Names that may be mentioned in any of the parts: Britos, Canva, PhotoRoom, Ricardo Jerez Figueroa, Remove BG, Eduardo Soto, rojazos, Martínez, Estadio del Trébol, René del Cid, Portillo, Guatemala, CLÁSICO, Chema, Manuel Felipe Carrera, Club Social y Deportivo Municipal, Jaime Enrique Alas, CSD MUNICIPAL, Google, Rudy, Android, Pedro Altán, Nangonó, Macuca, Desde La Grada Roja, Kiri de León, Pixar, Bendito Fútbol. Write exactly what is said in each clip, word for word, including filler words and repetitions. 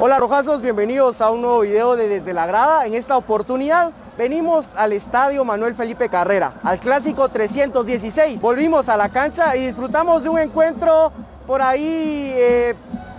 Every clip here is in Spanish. Hola rojazos, bienvenidos a un nuevo video de Desde La Grada. En esta oportunidad venimos al estadio Manuel Felipe Carrera, al clásico trescientos dieciséis. Volvimos a la cancha y disfrutamos de un encuentro por ahí eh,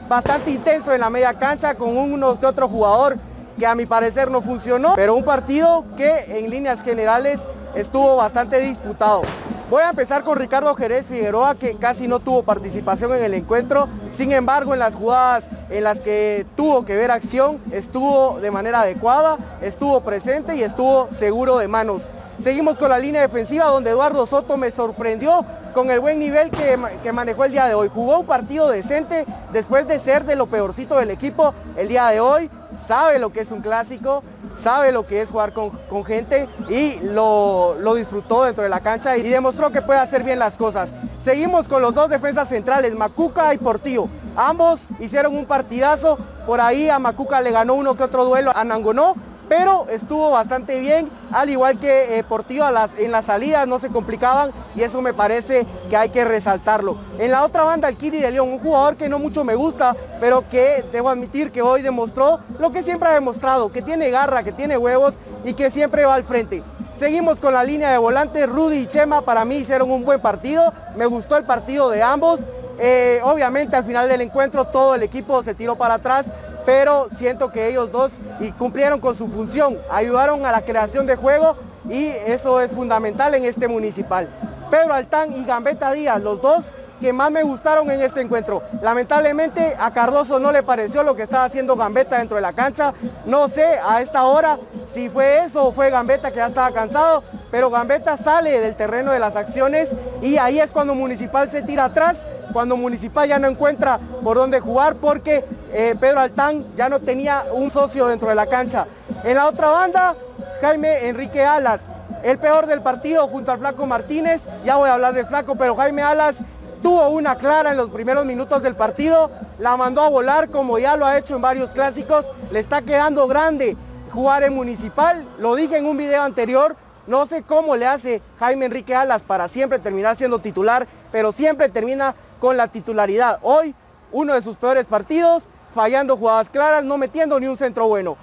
bastante intenso en la media cancha, con uno que otro jugador que a mi parecer no funcionó, pero un partido que en líneas generales estuvo bastante disputado. Voy a empezar con Ricardo Jerez Figueroa, que casi no tuvo participación en el encuentro. Sin embargo, en las jugadas en las que tuvo que ver acción, estuvo de manera adecuada, estuvo presente y estuvo seguro de manos. Seguimos con la línea defensiva, donde Eduardo Soto me sorprendió con el buen nivel que, que manejó el día de hoy. Jugó un partido decente después de ser de lo peorcito del equipo el día de hoy. Sabe lo que es un clásico, sabe lo que es jugar con, con gente y lo, lo disfrutó dentro de la cancha y demostró que puede hacer bien las cosas. Seguimos con los dos defensas centrales, Macuca y Portillo. Ambos hicieron un partidazo, por ahí a Macuca le ganó uno que otro duelo a Nangonó, pero estuvo bastante bien, al igual que eh, Portillo a las, en las salidas no se complicaban y eso me parece que hay que resaltarlo. En la otra banda, el Kiri de León, un jugador que no mucho me gusta, pero que debo admitir que hoy demostró lo que siempre ha demostrado, que tiene garra, que tiene huevos y que siempre va al frente. Seguimos con la línea de volantes, Rudy y Chema para mí hicieron un buen partido, me gustó el partido de ambos. Eh, obviamente al final del encuentro todo el equipo se tiró para atrás, pero siento que ellos dos cumplieron con su función, ayudaron a la creación de juego y eso es fundamental en este municipal. Pedro Altán y Gambeta Díaz, los dos que más me gustaron en este encuentro. Lamentablemente a Cardoso no le pareció lo que estaba haciendo Gambeta dentro de la cancha, no sé a esta hora si fue eso o fue Gambeta que ya estaba cansado, pero Gambeta sale del terreno de las acciones y ahí es cuando Municipal se tira atrás, cuando Municipal ya no encuentra por dónde jugar porque eh, Pedro Altán ya no tenía un socio dentro de la cancha. En la otra banda, Jaime Enrique Alas, el peor del partido junto al flaco Martínez, ya voy a hablar del flaco, pero Jaime Alas tuvo una clara en los primeros minutos del partido, la mandó a volar como ya lo ha hecho en varios clásicos, le está quedando grande jugar en Municipal, lo dije en un video anterior. No sé cómo le hace Jaime Enrique Alas para siempre terminar siendo titular, pero siempre termina con la titularidad. Hoy, uno de sus peores partidos, fallando jugadas claras, no metiendo ni un centro bueno.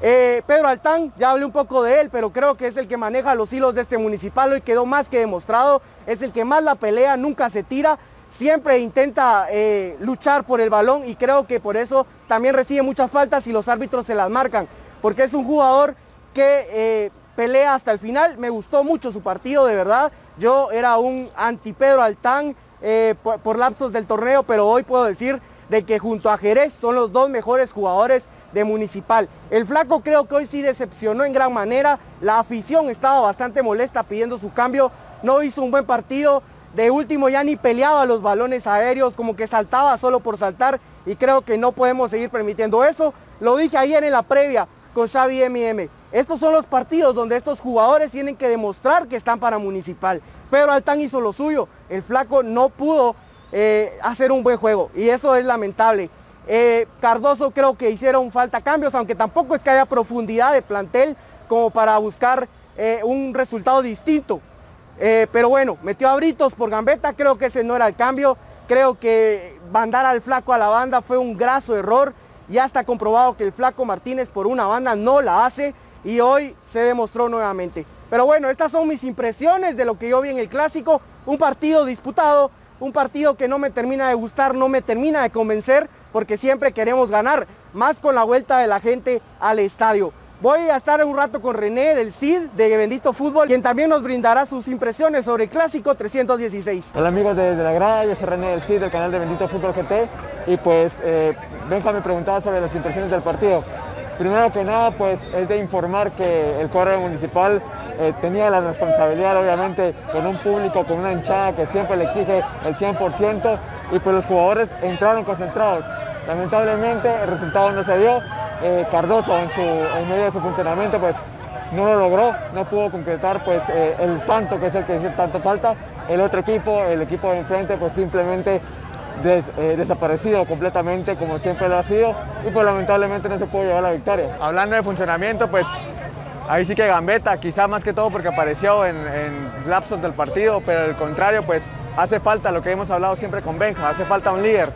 Eh, Pedro Altán, ya hablé un poco de él, pero creo que es el que maneja los hilos de este Municipal. Hoy quedó más que demostrado, es el que más la pelea, nunca se tira, siempre intenta eh, luchar por el balón y creo que por eso también recibe muchas faltas y los árbitros se las marcan, porque es un jugador que... Eh, pelea hasta el final, me gustó mucho su partido, de verdad, yo era un anti Pedro Altán eh, por, por lapsos del torneo, pero hoy puedo decir de que junto a Jerez son los dos mejores jugadores de Municipal. El flaco creo que hoy sí decepcionó en gran manera, la afición estaba bastante molesta pidiendo su cambio, no hizo un buen partido, de último ya ni peleaba los balones aéreos, como que saltaba solo por saltar y creo que no podemos seguir permitiendo eso, lo dije ayer en la previa con Xavi M and M. Estos son los partidos donde estos jugadores tienen que demostrar que están para Municipal. Pedro Altán hizo lo suyo, el flaco no pudo eh, hacer un buen juego y eso es lamentable. Eh, Cardoso creo que hicieron falta cambios, aunque tampoco es que haya profundidad de plantel como para buscar eh, un resultado distinto. Eh, pero bueno, metió a Britos por Gambeta, creo que ese no era el cambio, creo que mandar al flaco a la banda fue un graso error, ya está comprobado que el flaco Martínez por una banda no la hace, y hoy se demostró nuevamente. Pero bueno, estas son mis impresiones de lo que yo vi en el clásico, un partido disputado, un partido que no me termina de gustar, no me termina de convencer, porque siempre queremos ganar, más con la vuelta de la gente al estadio. Voy a estar un rato con René del Cid, de Bendito Fútbol, quien también nos brindará sus impresiones sobre el Clásico trescientos dieciséis. Hola amigos de, de La Grada, yo soy René del Cid, del canal de Bendito Fútbol G T, y pues eh, vengo a me preguntar sobre las impresiones del partido. Primero que nada, pues es de informar que el cuadro municipal eh, tenía la responsabilidad, obviamente, con un público, con una hinchada que siempre le exige el cien por ciento, y pues los jugadores entraron concentrados. Lamentablemente el resultado no se dio, eh, Cardoso en, su, en medio de su funcionamiento pues no lo logró, no pudo concretar pues eh, el tanto que es el que hizo tanto falta. El otro equipo, el equipo de enfrente, pues simplemente... Des, eh, desaparecido completamente como siempre lo ha sido y pues lamentablemente no se pudo llevar la victoria. Hablando de funcionamiento, pues ahí sí que Gambeta, quizá más que todo porque apareció en, en lapsos del partido, pero al contrario pues hace falta lo que hemos hablado siempre con Benja, hace falta un líder,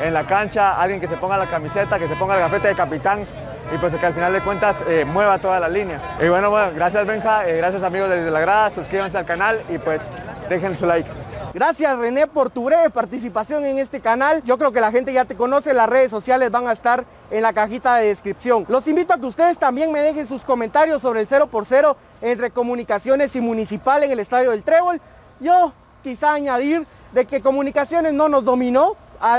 en la cancha, alguien que se ponga la camiseta, que se ponga el gafete de capitán, y pues que al final de cuentas eh, mueva todas las líneas. Y bueno, bueno gracias Benja, eh, gracias amigos de Desde La Grada, suscríbanse al canal y pues dejen su like. Gracias René por tu breve participación en este canal. Yo creo que la gente ya te conoce, las redes sociales van a estar en la cajita de descripción. Los invito a que ustedes también me dejen sus comentarios sobre el cero por cero entre Comunicaciones y Municipal en el Estadio del Trébol. Yo quizá añadir de que Comunicaciones no nos dominó a,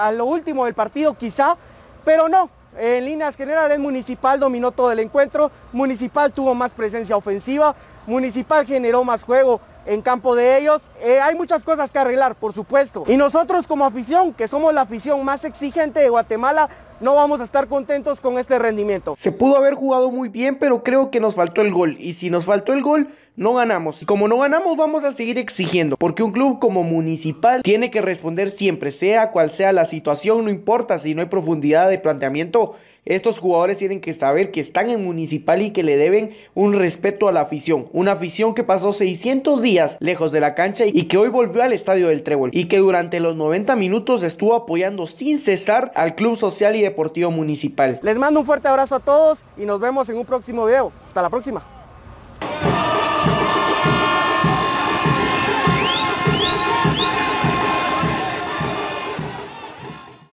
a, a lo último del partido quizá, pero no. En líneas generales, Municipal dominó todo el encuentro, Municipal tuvo más presencia ofensiva, Municipal generó más juego en campo de ellos. Eh, hay muchas cosas que arreglar, por supuesto. Y nosotros como afición, que somos la afición más exigente de Guatemala, no vamos a estar contentos con este rendimiento. Se pudo haber jugado muy bien, pero creo que nos faltó el gol. Y si nos faltó el gol, no ganamos. Y como no ganamos, vamos a seguir exigiendo. Porque un club como Municipal tiene que responder siempre, sea cual sea la situación, no importa si no hay profundidad de planteamiento. Estos jugadores tienen que saber que están en Municipal y que le deben un respeto a la afición. Una afición que pasó seiscientos días lejos de la cancha y que hoy volvió al Estadio del Trébol. Y que durante los noventa minutos estuvo apoyando sin cesar al Club Social y Deportivo Municipal. Les mando un fuerte abrazo a todos y nos vemos en un próximo video. Hasta la próxima.